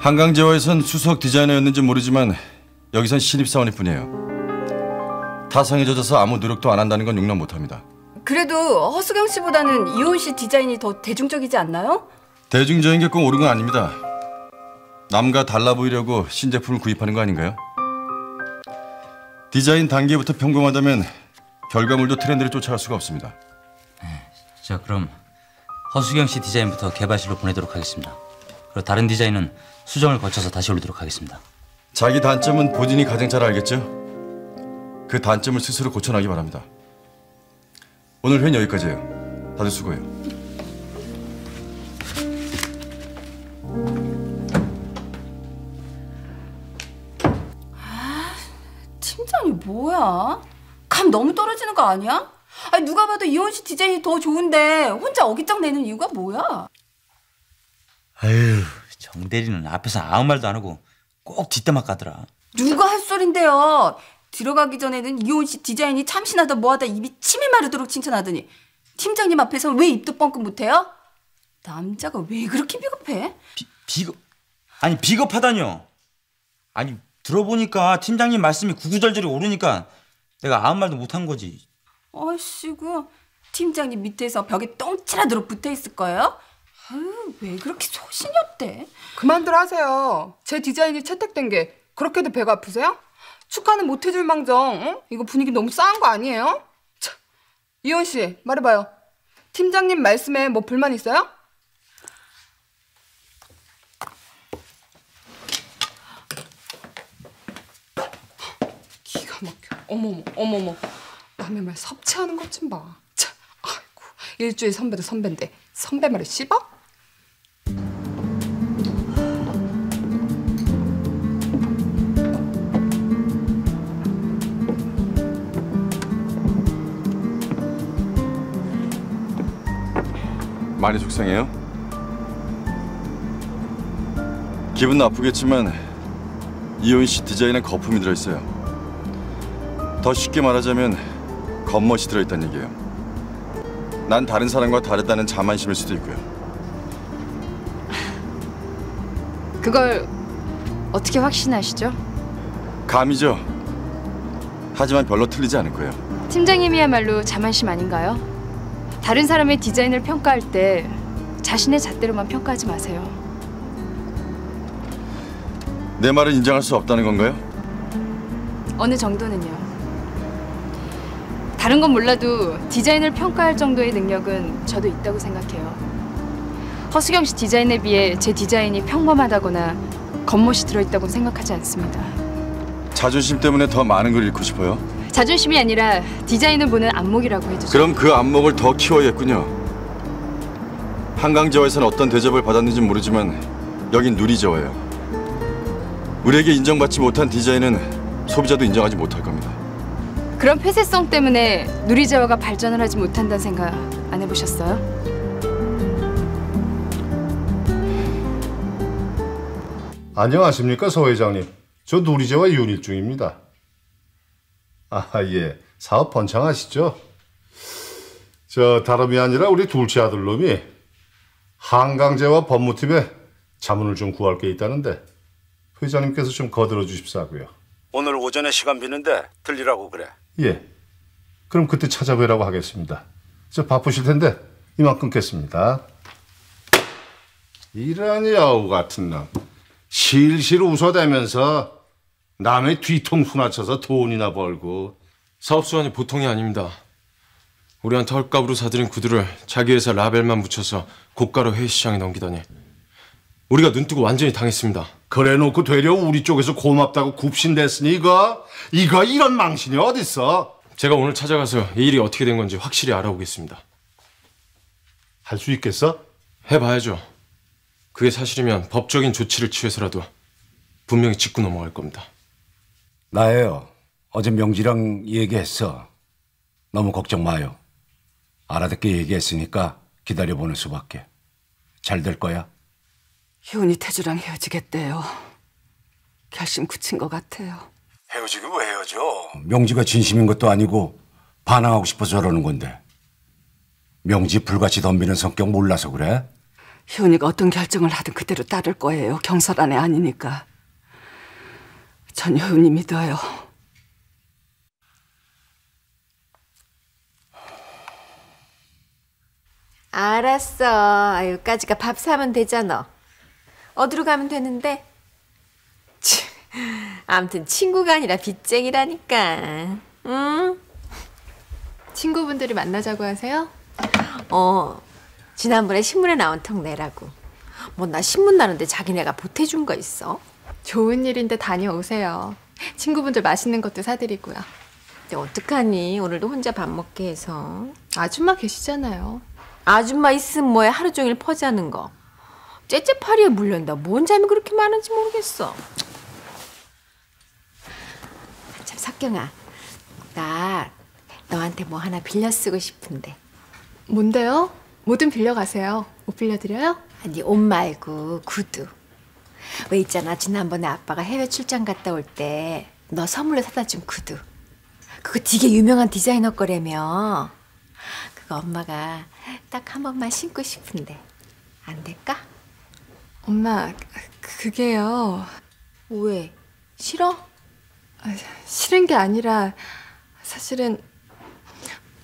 한강제화에선 수석 디자이너였는지 모르지만 여기선 신입사원이뿐이에요. 타성에 젖어서 아무 노력도 안 한다는 건 용납 못합니다. 그래도 허수경 씨보다는 이효은 씨 디자인이 더 대중적이지 않나요? 대중적인 게 꼭 옳은 건 아닙니다. 남과 달라 보이려고 신제품을 구입하는 거 아닌가요? 디자인 단계부터 평범하다면 결과물도 트렌드를 쫓아갈 수가 없습니다. 네, 자 그럼 허수경 씨 디자인부터 개발실로 보내도록 하겠습니다. 그리고 다른 디자인은 수정을 거쳐서 다시 올리도록 하겠습니다. 자기 단점은 본인이 가장 잘 알겠죠? 그 단점을 스스로 고쳐나기 바랍니다. 오늘 회는 여기까지예요. 다들 수고해요. 팀장이 뭐야? 감 너무 떨어지는 거 아니야? 아니 누가 봐도 이효은 씨 디자인이 더 좋은데 혼자 어깃장 내는 이유가 뭐야? 아유 정 대리는 앞에서 아무 말도 안 하고 꼭 뒷담화 까더라. 누가 할 소린데요. 들어가기 전에는 이효은 씨 디자인이 참신하다 뭐하다 입이 침이 마르도록 칭찬하더니 팀장님 앞에서 왜 입도 뻥끗 못해요? 남자가 왜 그렇게 비겁해? 비겁? 아니 비겁하다뇨. 아니 들어보니까 팀장님 말씀이 구구절절이 오르니까 내가 아무 말도 못한 거지. 아이씨구 팀장님 밑에서 벽에 똥칠하도록 붙어있을 거예요? 아유 왜 그렇게 소신이 없대. 그만들 하세요. 제 디자인이 채택된 게 그렇게도 배가 아프세요? 축하는 못 해줄 망정. 어? 이거 분위기 너무 싸한 거 아니에요? 참. 이효은 씨 말해봐요. 팀장님 말씀에 뭐 불만 있어요? 기가 막혀. 어머머 어머머. 남의 말 섭취하는 것 좀 봐. 참, 아이고 일주일 선배도 선배인데 선배 말을 씹어? 많이 속상해요? 기분 나쁘겠지만 이효은 씨 디자인에 거품이 들어있어요. 더 쉽게 말하자면 겉멋이 들어있다는 얘기예요. 난 다른 사람과 다르다는 자만심일 수도 있고요. 그걸 어떻게 확신하시죠? 감이죠. 하지만 별로 틀리지 않을 거예요. 팀장님이야말로 자만심 아닌가요? 다른 사람의 디자인을 평가할 때 자신의 잣대로만 평가하지 마세요. 내 말을 인정할 수 없다는 건가요? 어느 정도는요. 다른 건 몰라도 디자인을 평가할 정도의 능력은 저도 있다고 생각해요. 허수경 씨 디자인에 비해 제 디자인이 평범하다거나 겉멋이 들어있다고 생각하지 않습니다. 자존심 때문에 더 많은 걸 잃고 싶어요? 자존심이 아니라 디자인을 보는 안목이라고 해주죠. 그럼 그 안목을 더 키워야겠군요. 한강제화에서는 어떤 대접을 받았는지 모르지만 여긴 누리제화예요. 우리에게 인정받지 못한 디자인은 소비자도 인정하지 못할 겁니다. 그런 폐쇄성 때문에 누리제화가 발전을 하지 못한다는 생각 안 해보셨어요? 안녕하십니까 서 회장님. 저 누리제화 윤일중입니다. 아 예, 사업 번창하시죠? 저 다름이 아니라 우리 둘째 아들놈이 한강제화 법무팀에 자문을 좀 구할 게 있다는데 회장님께서 좀 거들어 주십사고요. 오늘 오전에 시간 비는데 들리라고 그래. 예, 그럼 그때 찾아뵈라고 하겠습니다. 저 바쁘실 텐데 이만 끊겠습니다. 이런 여우 같은 놈 실실 웃어대면서 남의 뒤통수나 쳐서 돈이나 벌고. 사업수완이 보통이 아닙니다. 우리한테 헐값으로 사들인 구두를 자기 회사 라벨만 붙여서 고가로 해외시장에 넘기더니 우리가 눈뜨고 완전히 당했습니다. 그래놓고 되려 우리 쪽에서 고맙다고 굽신댔으니 이거 이런 망신이 어딨어. 제가 오늘 찾아가서 이 일이 어떻게 된 건지 확실히 알아보겠습니다. 할 수 있겠어? 해봐야죠. 그게 사실이면 법적인 조치를 취해서라도 분명히 짚고 넘어갈 겁니다. 나예요. 어제 명지랑 얘기했어. 너무 걱정 마요. 알아듣게 얘기했으니까 기다려보는 수밖에. 잘 될 거야. 희훈이 태주랑 헤어지겠대요. 결심 굳힌 것 같아요. 헤어지긴 왜 헤어져? 명지가 진심인 것도 아니고 반항하고 싶어서 저러는 건데. 명지 불같이 덤비는 성격 몰라서 그래? 희원이가 어떤 결정을 하든 그대로 따를 거예요. 경솔한 애 아니니까. 전 효은이 믿어요. 알았어. 아유, 까짓가 밥 사면 되잖아. 어디로 가면 되는데? 아무튼 친구가 아니라 빚쟁이라니까. 응? 친구분들이 만나자고 하세요? 어. 지난번에 신문에 나온 턱 내라고. 뭐 나 신문 나는데 자기네가 보태준 거 있어? 좋은 일인데 다녀오세요. 친구분들 맛있는 것도 사드리고요. 근데 어떡하니? 오늘도 혼자 밥 먹게 해서. 아줌마 계시잖아요. 아줌마 있으면 뭐해, 하루 종일 퍼자는 거. 째째파리에 물린다. 뭔 잠이 그렇게 많은지 모르겠어. 참, 석경아. 나 너한테 뭐 하나 빌려 쓰고 싶은데. 뭔데요? 뭐든 빌려가세요. 옷 빌려드려요? 아니, 옷 말고 구두. 왜 있잖아, 지난번에 아빠가 해외 출장 갔다 올 때 너 선물로 사다 준 구두. 그거 되게 유명한 디자이너 거라며. 그거 엄마가 딱 한 번만 신고 싶은데 안 될까? 엄마, 그게요. 왜? 싫어? 아, 싫은 게 아니라 사실은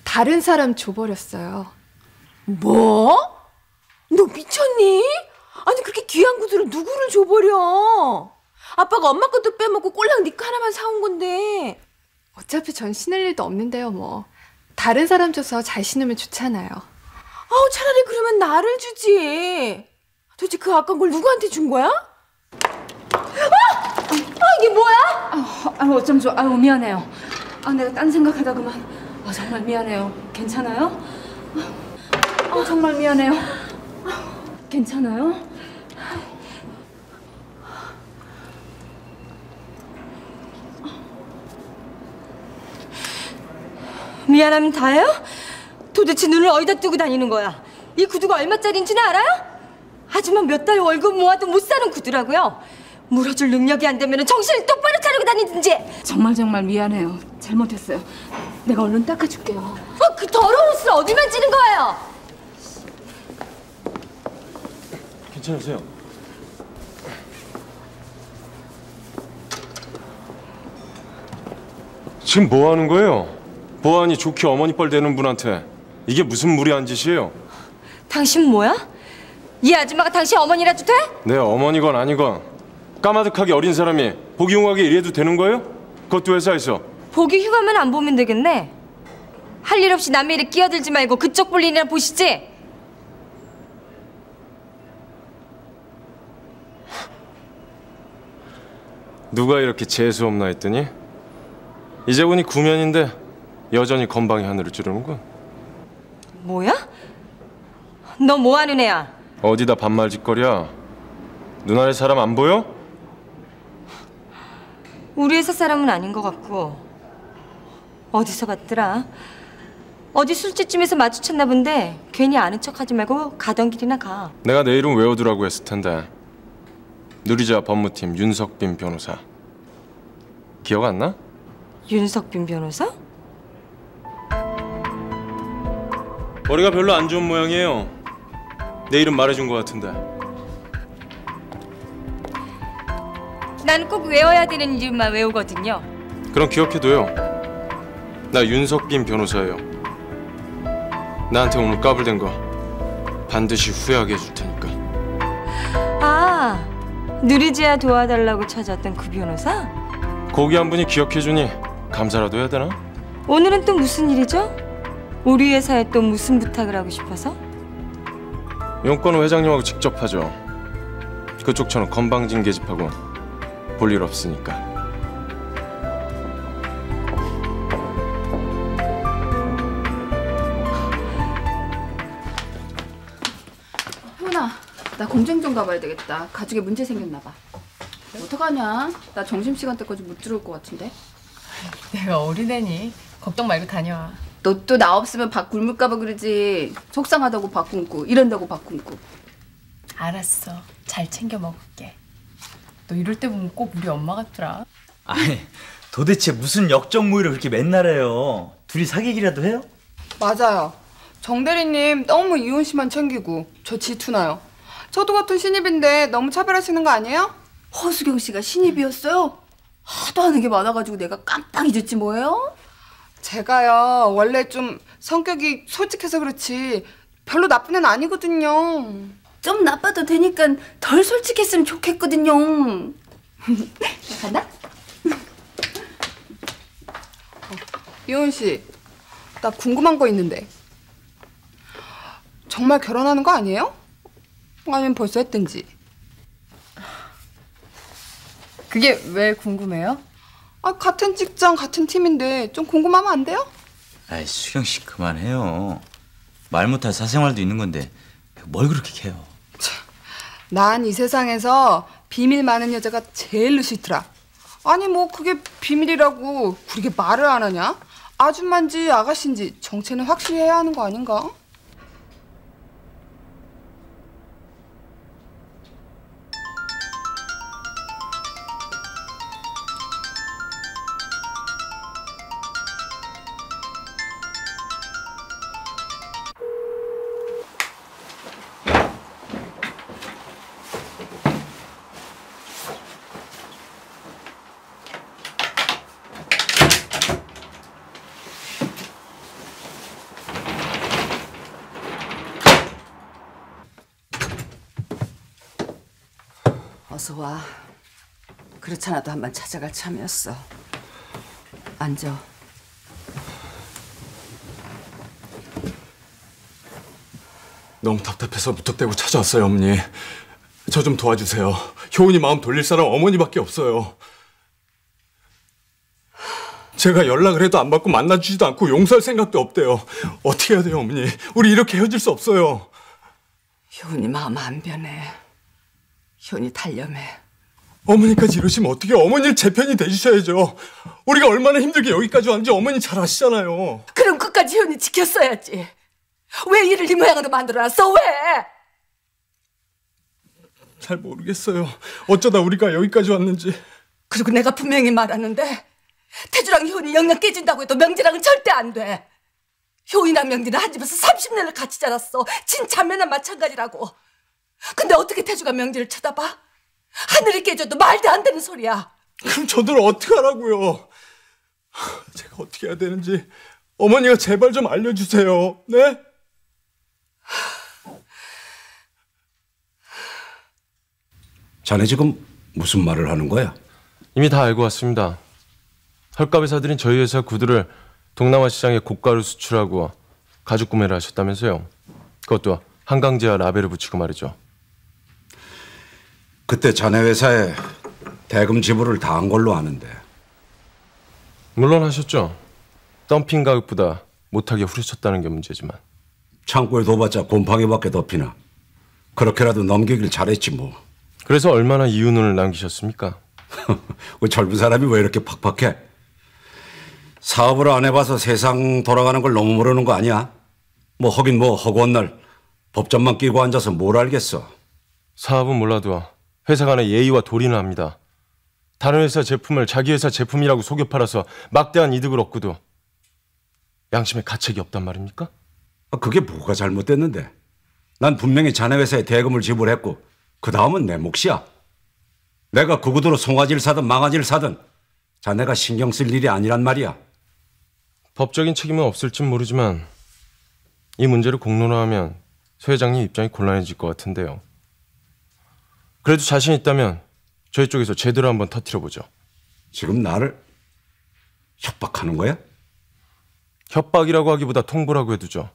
다른 사람 줘버렸어요. 뭐? 너 미쳤니? 아니, 그렇게 귀한 구두를 누구를 줘버려? 아빠가 엄마 것도 빼먹고 꼴랑 네 거 하나만 사온 건데. 어차피 전 신을 일도 없는데요, 뭐. 다른 사람 줘서 잘 신으면 좋잖아요. 아우, 차라리 그러면 나를 주지. 도대체 그 아까운 걸 누구한테 준 거야? 아! 아, 이게 뭐야? 아유, 어쩜 좋아. 아유, 미안해요. 아, 내가 딴 생각하다 그만. 아, 정말 미안해요. 괜찮아요? 아, 정말 미안해요. 괜찮아요? 미안하면 다예요? 도대체 눈을 어디다 뜨고 다니는 거야? 이 구두가 얼마짜리인지는 알아요? 하지만 몇 달 월급 모아도 못 사는 구두라고요? 물어줄 능력이 안 되면 정신을 똑바로 차리고 다니든지! 정말 미안해요. 잘못했어요. 내가 얼른 닦아줄게요. 어, 그 더러운 옷을 어디 만지는 거예요? 괜찮으세요? 지금 뭐 하는 거예요? 보아하니 좋게 어머니 뻘 되는 분한테 이게 무슨 무리한 짓이에요? 당신 뭐야? 이 아줌마가 당신 어머니라도 돼? 네, 어머니건 아니건 까마득하게 어린 사람이 복위휴가하게 일해도 되는 거예요? 그것도 회사에서. 복위휴가면 안 보면 되겠네. 할 일 없이 남의 일에 끼어들지 말고 그쪽 볼 일이나 보시지. 누가 이렇게 재수없나 했더니 이제 보니 구면인데 여전히 건방이 하늘을 찌르는군. 뭐야? 너 뭐하는 애야? 어디다 반말짓거리야? 누나네 사람 안 보여? 우리 회사 사람은 아닌 것 같고 어디서 봤더라? 어디 술집쯤에서 마주쳤나 본데 괜히 아는 척하지 말고 가던 길이나 가. 내가 내 이름 외워두라고 했을 텐데. 누리제화 법무팀 윤석빈 변호사. 기억 안 나? 윤석빈 변호사? 머리가 별로 안 좋은 모양이에요. 내 이름 말해준 것 같은데. 난 꼭 외워야 되는 이름만 외우거든요. 그럼 기억해둬요. 나 윤석빈 변호사예요. 나한테 오늘 까불된 거 반드시 후회하게 해줄 테니까. 아, 누리제화 도와달라고 찾았던 그 변호사? 거기 한 분이 기억해주니 감사라도 해야 되나? 오늘은 또 무슨 일이죠? 우리 회사에 또 무슨 부탁을 하고 싶어서? 용건은 회장님하고 직접 하죠. 그쪽처럼 건방진 계집하고 볼일 없으니까. 나 공장 좀 가봐야 되겠다. 가죽에 문제 생겼나 봐. 그래? 어떡하냐? 나 점심시간 때까지 못 들어올 것 같은데. 내가 어린애니. 걱정 말고 다녀와. 너 또 나 없으면 밥 굶을까 봐 그러지. 속상하다고 밥 굶고 이런다고 밥 굶고. 알았어. 잘 챙겨 먹을게. 너 이럴 때 보면 꼭 우리 엄마 같더라. 아니, 도대체 무슨 역적 모의를 그렇게 맨날 해요? 둘이 사귀기라도 해요? 맞아요. 정 대리님 너무 이혼씨만 챙기고 저 질투나요. 저도 같은 신입인데 너무 차별하시는 거 아니에요? 허수경 씨가 신입이었어요? 하도 하는 게 많아가지고 내가 깜빡 잊었지 뭐예요? 제가요 원래 좀 성격이 솔직해서 그렇지 별로 나쁜 애는 아니거든요. 좀 나빠도 되니까 덜 솔직했으면 좋겠거든요. 간다? 이효은 씨, 나 궁금한 거 있는데 정말 결혼하는 거 아니에요? 아니면 벌써 했든지. 그게 왜 궁금해요? 아, 같은 직장, 같은 팀인데 좀 궁금하면 안 돼요? 아이, 수경 씨 그만해요. 말 못할 사생활도 있는 건데 뭘 그렇게 캐요? 난 이 세상에서 비밀 많은 여자가 제일로 싫더라. 아니 뭐 그게 비밀이라고 그렇게 말을 안 하냐? 아줌마인지 아가씨인지 정체는 확실히 해야 하는 거 아닌가? 어서 와. 그렇잖아도 한번 찾아갈 참이었어. 앉아. 너무 답답해서 무턱대고 찾아왔어요, 어머니. 저 좀 도와주세요. 효은이 마음 돌릴 사람 어머니밖에 없어요. 제가 연락을 해도 안 받고 만나주지도 않고 용서할 생각도 없대요. 어떻게 해야 돼요, 어머니? 우리 이렇게 헤어질 수 없어요. 효은이 마음 안 변해. 효은이 달렴해. 어머니까지 이러시면 어떻게 어머니를 제 편이 돼주셔야죠. 우리가 얼마나 힘들게 여기까지 왔는지 어머니 잘 아시잖아요. 그럼 끝까지 효은이 지켰어야지. 왜 일을 이 모양으로 만들어놨어? 왜? 잘 모르겠어요. 어쩌다 우리가 여기까지 왔는지. 그리고 내가 분명히 말하는데 태주랑 효은이 영영 깨진다고 해도 명지랑은 절대 안 돼. 효은이랑 명지는 한 집에서 30년을 같이 자랐어. 친자매나 마찬가지라고. 근데 어떻게 태주가 명지를 쳐다봐? 하늘이 깨져도 말도 안 되는 소리야. 그럼 저들 어떡하라고요? 제가 어떻게 해야 되는지 어머니가 제발 좀 알려주세요. 네? 자네 지금 무슨 말을 하는 거야? 이미 다 알고 왔습니다. 헐값에 사들인 저희 회사 구두를 동남아 시장에 고가로 수출하고 가죽 구매를 하셨다면서요. 그것도 한강제화 라벨을 붙이고 말이죠. 그때 자네 회사에 대금 지불을 다 한 걸로 아는데. 물론 하셨죠. 덤핑 가격보다 못하게 후려쳤다는 게 문제지만. 창고에 둬봤자 곰팡이밖에 덮이나. 그렇게라도 넘기길 잘했지 뭐. 그래서 얼마나 이윤을 남기셨습니까? 젊은 사람이 왜 이렇게 팍팍해? 사업을 안 해봐서 세상 돌아가는 걸 너무 모르는 거 아니야? 뭐 허긴 뭐 허구한 날 법전만 끼고 앉아서 뭘 알겠어. 사업은 몰라도 회사 간의 예의와 도리는 압니다. 다른 회사 제품을 자기 회사 제품이라고 속여 팔아서 막대한 이득을 얻고도 양심에 가책이 없단 말입니까? 그게 뭐가 잘못됐는데. 난 분명히 자네 회사에 대금을 지불했고 그 다음은 내 몫이야. 내가 그 구두로 송아지를 사든 망아지를 사든 자네가 신경 쓸 일이 아니란 말이야. 법적인 책임은 없을진 모르지만 이 문제를 공론화하면 서 회장님 입장이 곤란해질 것 같은데요. 그래도 자신 있다면 저희 쪽에서 제대로 한번 터뜨려보죠. 지금 나를 협박하는 거야? 협박이라고 하기보다 통보라고 해두죠.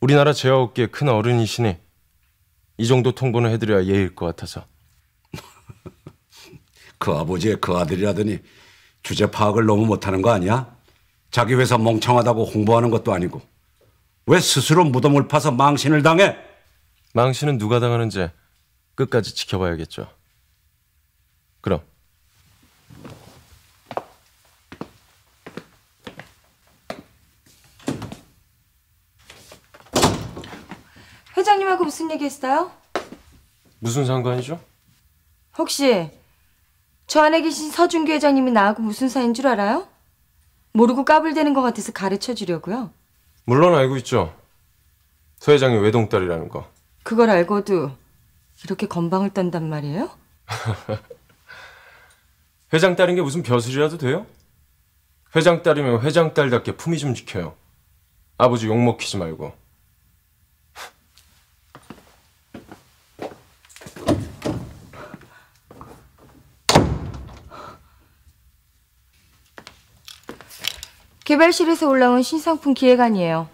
우리나라 제화업계의 큰 어른이시니 이 정도 통보는 해드려야 예의일 것 같아서. 그 아버지의 그 아들이라더니 주제 파악을 너무 못하는 거 아니야? 자기 회사 멍청하다고 홍보하는 것도 아니고. 왜 스스로 무덤을 파서 망신을 당해? 망신은 누가 당하는지 끝까지 지켜봐야겠죠. 그럼. 회장님하고 무슨 얘기했어요? 무슨 상관이죠? 혹시 저 안에 계신 서준규 회장님이 나하고 무슨 사이인 줄 알아요? 모르고 까불대는 것 같아서 가르쳐주려고요. 물론 알고 있죠. 서 회장이 외동딸이라는 거. 그걸 알고도 이렇게 건방을 딴단 말이에요? 회장 딸인 게 무슨 벼슬이라도 돼요? 회장 딸이면 회장 딸답게 품위 좀 지켜요. 아버지 욕 먹히지 말고. 개발실에서 올라온 신상품 기획안이에요.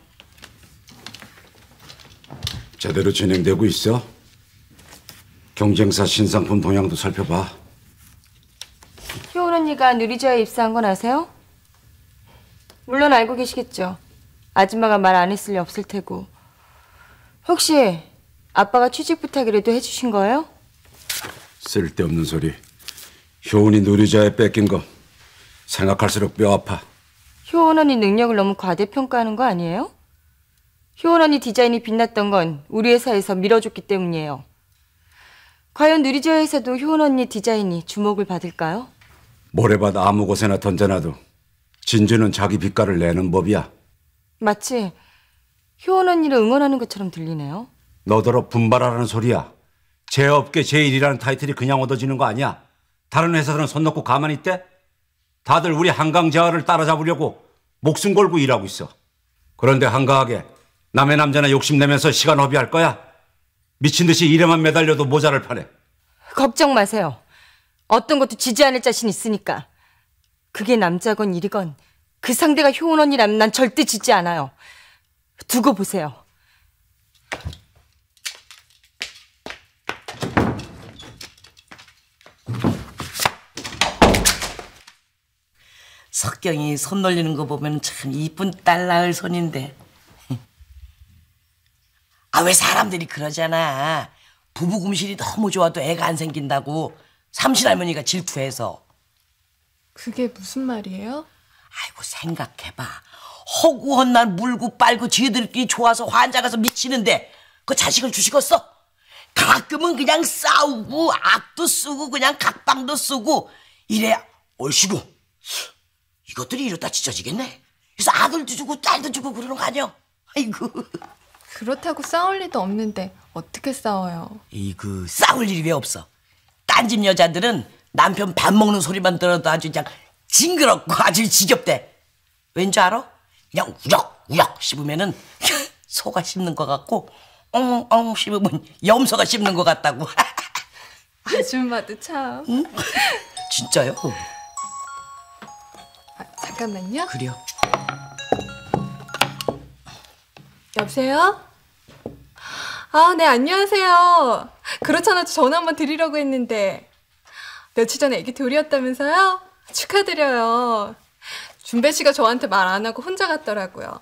제대로 진행되고 있어? 경쟁사 신상품 동향도 살펴봐. 효은 언니가 누리제화에 입사한 건 아세요? 물론 알고 계시겠죠. 아줌마가 말 안 했을 리 없을 테고. 혹시 아빠가 취직 부탁이라도 해주신 거예요? 쓸데없는 소리. 효은이 누리제화에 뺏긴 거 생각할수록 뼈 아파. 효은 언니 능력을 너무 과대평가하는 거 아니에요? 효은 언니 디자인이 빛났던 건 우리 회사에서 밀어줬기 때문이에요. 과연 누리제화에서도 효은 언니 디자인이 주목을 받을까요? 모래밭 아무 곳에나 던져놔도 진주는 자기 빛깔을 내는 법이야. 마치 효은 언니를 응원하는 것처럼 들리네요. 너더러 분발하라는 소리야. 제어업계 제1이라는 타이틀이 그냥 얻어지는 거 아니야. 다른 회사들은 손 놓고 가만히 있대? 다들 우리 한강제화를 따라잡으려고 목숨 걸고 일하고 있어. 그런데 한가하게 남의 남자나 욕심내면서 시간 허비할 거야? 미친 듯이 일에만 매달려도 모자를 파네. 걱정 마세요. 어떤 것도 지지 않을 자신 있으니까. 그게 남자건 일이건 그 상대가 효은 언니라면 난 절대 지지 않아요. 두고 보세요. 석경이 손 놀리는 거 보면 참 이쁜 딸 낳을 손인데. 아, 왜 사람들이 그러잖아. 부부 금실이 너무 좋아도 애가 안 생긴다고 삼신 할머니가 질투해서. 그게 무슨 말이에요? 아이고 생각해봐. 허구헌 날 물고 빨고 지들끼리 좋아서 환장해서 미치는데 그 자식을 주시겠어? 가끔은 그냥 싸우고 악도 쓰고 그냥 각방도 쓰고 이래 얼씨구. 이것들이 이러다 찢어지겠네. 그래서 아들도 주고 딸도 주고 그러는 거 아니야? 아이고. 그렇다고 싸울 리도 없는데 어떻게 싸워요? 이그 싸울 일이 왜 없어? 딴 집 여자들은 남편 밥 먹는 소리만 들어도 아주 그냥 징그럽고 아주 지겹대. 왠 줄 알아? 그냥 우럭우럭 씹으면은 소가 씹는 것 같고 엉엉 씹으면 염소가 씹는 것 같다고. 아줌마도 참. 응? 진짜요? 잠깐만요. 그래요. 여보세요? 아, 네, 안녕하세요. 그렇잖아, 전화 한번 드리려고 했는데. 며칠 전에 애기 돌이었다면서요? 축하드려요. 준배 씨가 저한테 말 안 하고 혼자 갔더라고요.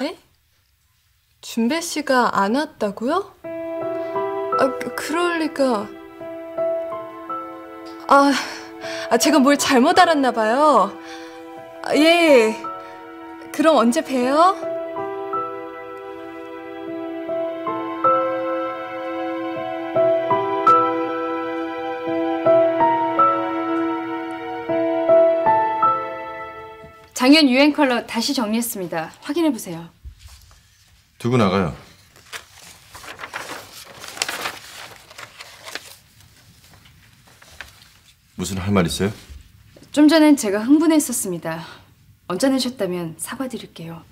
네? 준배 씨가 안 왔다고요? 아, 그럴 리가. 제가 뭘 잘못 알았나 봐요. 아, 예, 그럼 언제 봬요? 작년 유행 컬러 다시 정리했습니다. 확인해보세요. 두고 나가요. 무슨 할 말 있어요? 좀 전엔 제가 흥분했었습니다. 언짢으셨다면 사과드릴게요.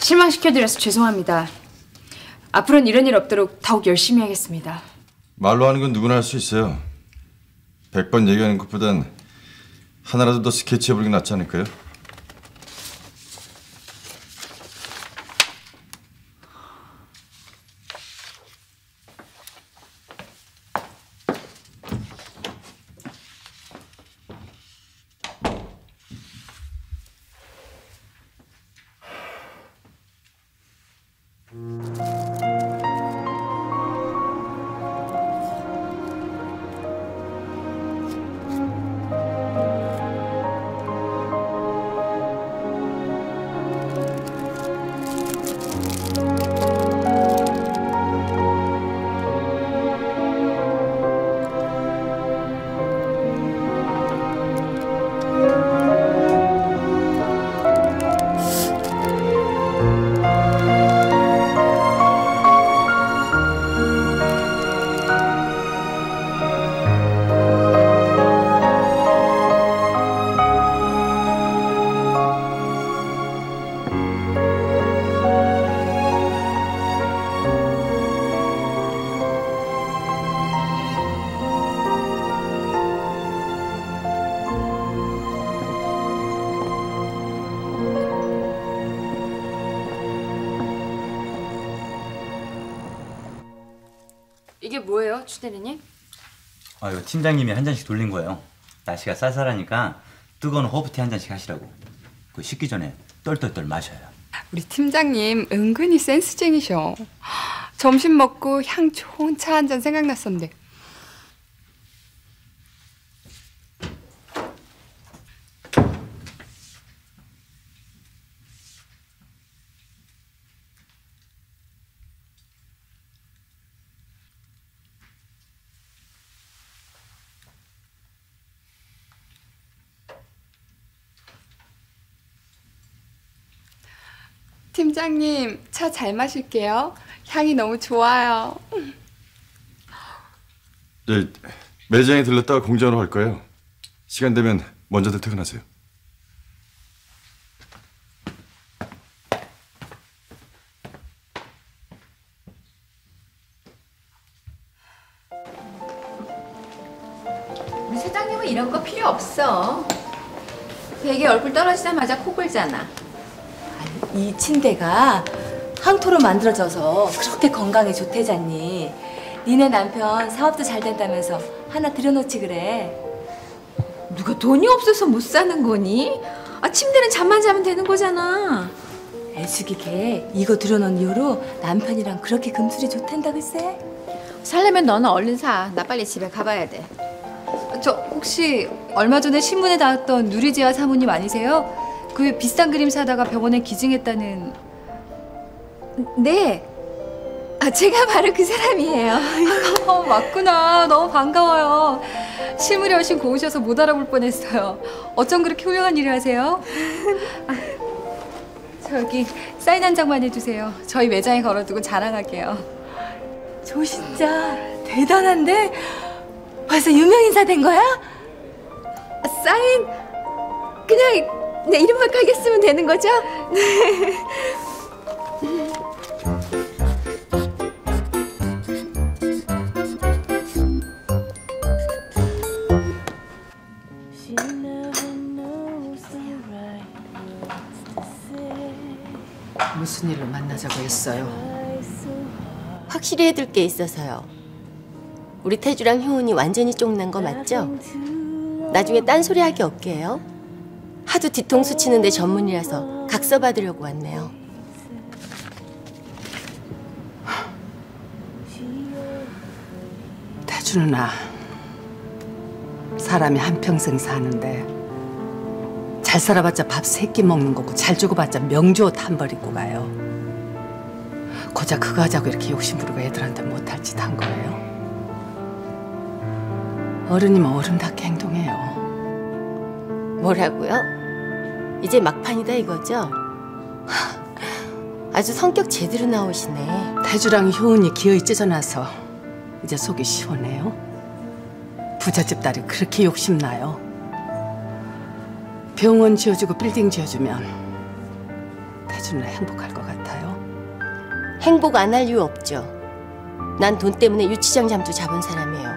실망시켜드려서 죄송합니다. 앞으로는 이런 일 없도록 더욱 열심히 하겠습니다. 말로 하는 건 누구나 할 수 있어요. 100번 얘기하는 것보단 하나라도 더 스케치해보는 게 낫지 않을까요? 뭐예요, 추대리님? 아, 이거 팀장님이 한 잔씩 돌린 거예요. 날씨가 쌀쌀하니까 뜨거운 허브티 한 잔씩 하시라고. 그 식기 전에 똘똘똘 마셔요. 우리 팀장님 은근히 센스쟁이셔. 점심 먹고 향 좋은 차 한 잔 생각났었는데. 팀장님, 차 잘 마실게요. 향이 너무 좋아요. 네, 매장에 들렀다가 공장으로 갈 거예요. 시간 되면 먼저들 퇴근하세요. 우리 사장님은 이런 거 필요 없어. 되게 얼굴 떨어지자마자 코 골잖아. 이 침대가 항토로 만들어져서 그렇게 건강에 좋대잖니. 니네 남편 사업도 잘 된다면서 하나 들여놓지 그래. 누가 돈이 없어서 못 사는 거니? 아, 침대는 잠만 자면 되는 거잖아. 애숙이 걔 이거 들여놓은 이후로 남편이랑 그렇게 금술이 좋댄다 글쎄. 살려면 너는 얼른 사. 나 빨리 집에 가봐야 돼. 저 혹시 얼마 전에 신문에 나왔던 누리제화 사모님 아니세요? 그 비싼 그림 사다가 병원에 기증했다는... 네! 아, 제가 바로 그 사람이에요. 어, 맞구나. 너무 반가워요. 실물이 훨씬 고우셔서 못 알아볼 뻔했어요. 어쩜 그렇게 훌륭한 일을 하세요? 아, 저기 사인 한 장만 해주세요. 저희 매장에 걸어두고 자랑할게요. 저 진짜 대단한데? 벌써 유명인사 된 거야? 아, 사인? 그냥... 네, 이름만 깔겠으면 되는 거죠? 네. 무슨 일로 만나자고 했어요? 확실히 해둘 게 있어서요. 우리 태주랑 효은이 완전히 쫑난 거 맞죠? 나중에 딴소리 하기 없게 해요. 하도 뒤통수 치는데 전문이라서 각서 받으려고 왔네요. 태주 누나, 사람이 한평생 사는데 잘 살아봤자 밥 세 끼 먹는 거고 잘 주고봤자 명주옷 한 벌 입고 가요. 고작 그거 하자고 이렇게 욕심부리고 애들한테 못할 짓 한 거예요. 어른이면 어른답게 행동해요. 뭐라고요? 이제 막판이다 이거죠? 아주 성격 제대로 나오시네. 태주랑 효은이 기어이 찢어나서 이제 속이 시원해요? 부잣집 딸이 그렇게 욕심나요? 병원 지어주고 빌딩 지어주면 태주는 행복할 것 같아요? 행복 안 할 이유 없죠. 난 돈 때문에 유치장 잠도 잡은 사람이에요.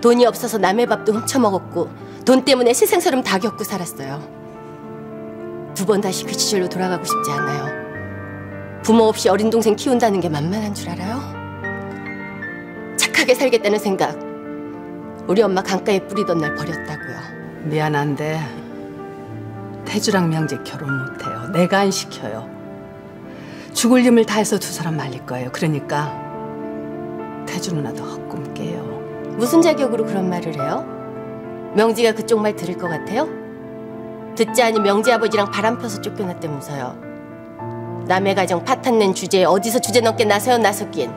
돈이 없어서 남의 밥도 훔쳐먹었고 돈 때문에 세상사람 다 겪고 살았어요. 두 번 다시 그 시절로 돌아가고 싶지 않아요. 부모 없이 어린 동생 키운다는 게 만만한 줄 알아요? 착하게 살겠다는 생각, 우리 엄마 강가에 뿌리던 날 버렸다고요. 미안한데 태주랑 명재 결혼 못해요. 내가 안 시켜요. 죽을 힘을 다해서 두 사람 말릴 거예요. 그러니까 태주 누나도 헛꿈 깨요. 무슨 자격으로 그런 말을 해요? 명지가 그쪽 말 들을 것 같아요? 듣지 않은 명지 아버지랑 바람 펴서 쫓겨났다면서요. 남의 가정 파탄낸 주제에 어디서 주제 넘게 나서긴.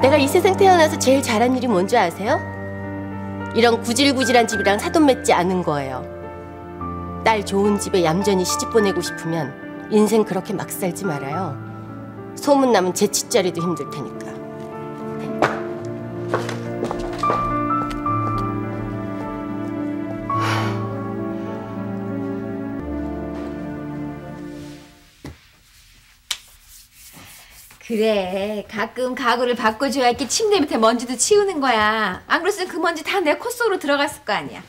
내가 이 세상 태어나서 제일 잘한 일이 뭔 줄 아세요? 이런 구질구질한 집이랑 사돈 맺지 않은 거예요. 딸 좋은 집에 얌전히 시집 보내고 싶으면 인생 그렇게 막 살지 말아요. 소문나면 재치자리도 힘들 테니까. 그래, 가끔 가구를 바꿔줘야 이렇게 침대 밑에 먼지도 치우는 거야. 안 그랬으면 그 먼지 다 내 코 속으로 들어갔을 거 아니야.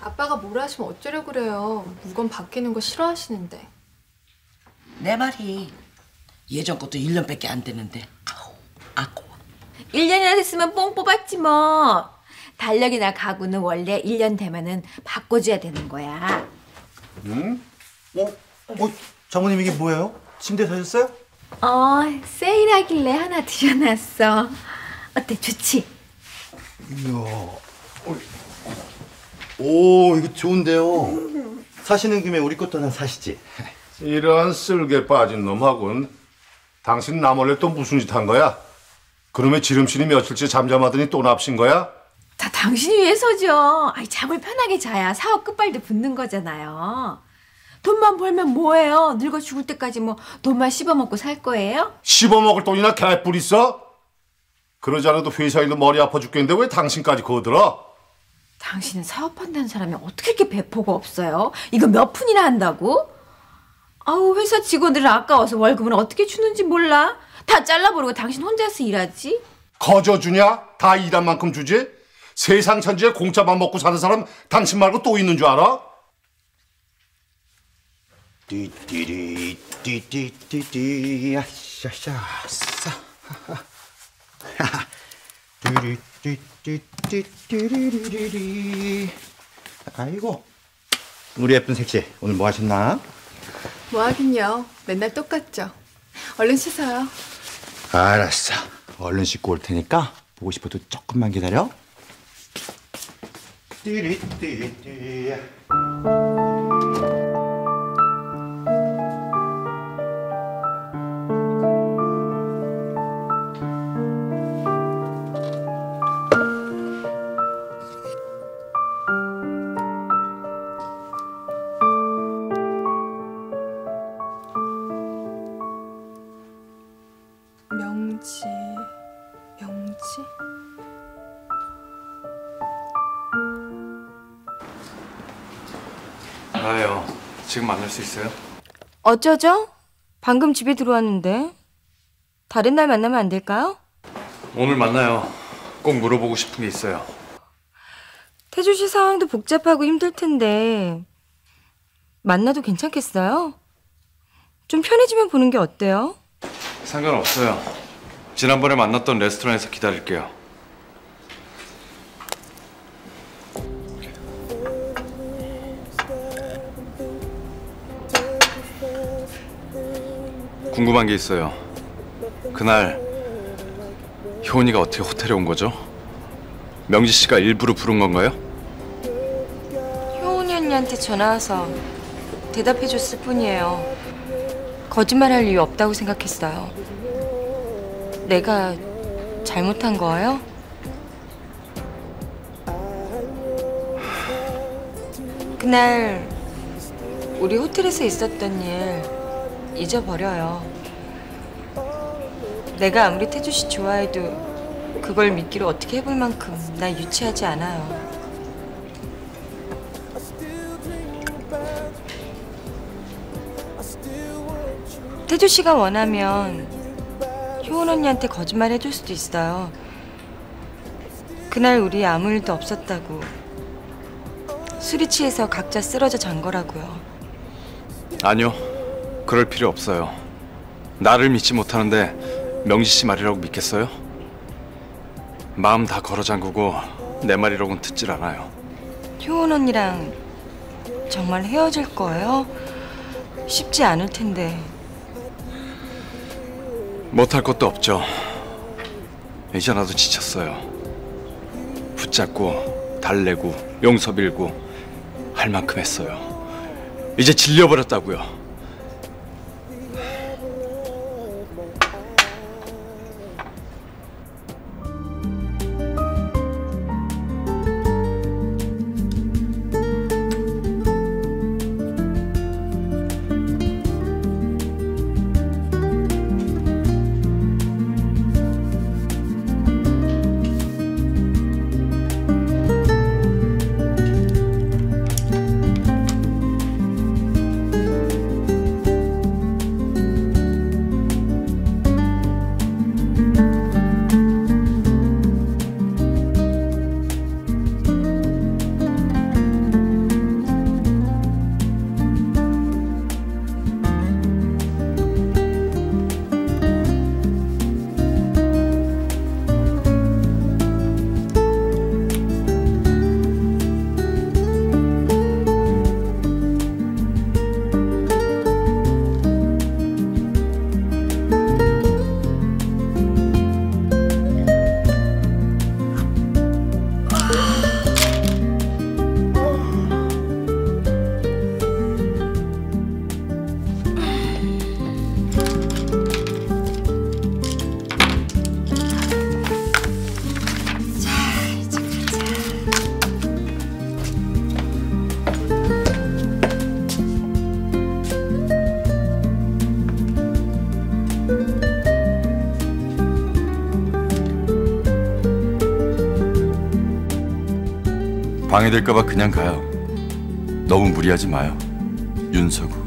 아빠가 뭐라 하시면 어쩌려고 그래요. 물건 바뀌는 거 싫어하시는데. 내 말이 예전 것도 1년밖에 안 되는데 아고. 1년이나 됐으면 뽕 뽑았지 뭐. 달력이나 가구는 원래 1년 되면은 바꿔줘야 되는 거야. 응? 장모님 이게 뭐예요? 침대 사셨어요? 세일하길래 하나 들여놨어. 어때, 좋지? 이야, 오, 이거 좋은데요. 사시는 김에 우리 것도 하나 사시지. 이런 쓸개 빠진 놈하고는 당신 나 몰래 또 무슨 짓 한 거야? 그놈의 지름신이 며칠째 잠잠하더니 또 납신 거야? 다 당신 위해서죠. 아이, 잠을 편하게 자야 사업 끝발도 붙는 거잖아요. 돈만 벌면 뭐예요? 늙어 죽을 때까지 뭐 돈만 씹어먹고 살 거예요? 씹어먹을 돈이나 개뿔 있어? 그러지 않아도 회사일로 머리 아파 죽겠는데 왜 당신까지 거들어? 당신은 사업한다는 사람이 어떻게 이렇게 배포가 없어요? 이거 몇 푼이나 한다고? 아우, 회사 직원들은 아까워서 월급은 어떻게 주는지 몰라. 다 잘라버리고 당신 혼자서 일하지? 거저 주냐? 다 일한 만큼 주지? 세상 천지에 공짜만 먹고 사는 사람 당신 말고 또 있는 줄 알아? 띠띠리 띠띠띠띠 아샤샤 싸 띠리띠띠띠리리리리. 아이고, 우리 예쁜 색시 오늘 뭐 하셨나? 뭐 하긴요, 맨날 똑같죠. 얼른 씻어요. 알았어, 얼른 씻고 올 테니까 보고 싶어도 조금만 기다려. 띠리띠띠. 나예요. 지금 만날 수 있어요? 어쩌죠? 방금 집에 들어왔는데. 다른 날 만나면 안 될까요? 오늘 만나요. 꼭 물어보고 싶은 게 있어요. 태주 씨 상황도 복잡하고 힘들 텐데 만나도 괜찮겠어요? 좀 편해지면 보는 게 어때요? 상관없어요. 지난번에 만났던 레스토랑에서 기다릴게요. 궁금한 게 있어요. 그날 효은이가 어떻게 호텔에 온 거죠? 명지 씨가 일부러 부른 건가요? 효은이 언니한테 전화 와서 대답해 줬을 뿐이에요. 거짓말할 이유 없다고 생각했어요. 내가 잘못한 거예요? 그날 우리 호텔에서 있었던 일 잊어버려요. 내가 아무리 태주 씨 좋아해도 그걸 믿기로 어떻게 해볼 만큼 나 유치하지 않아요. 태주 씨가 원하면 효은 언니한테 거짓말 해줄 수도 있어요. 그날 우리 아무 일도 없었다고. 술이 취해서 각자 쓰러져 잔 거라고요. 아니요. 그럴 필요 없어요. 나를 믿지 못하는데 명지 씨 말이라고 믿겠어요? 마음 다 걸어 잠그고 내 말이라고는 듣질 않아요. 효은 언니랑 정말 헤어질 거예요? 쉽지 않을 텐데. 못할 것도 없죠. 이제 나도 지쳤어요. 붙잡고 달래고 용서 빌고 할 만큼 했어요. 이제 질려버렸다고요. 방해될까봐 그냥 가요. 너무 무리하지 마요. 윤서구.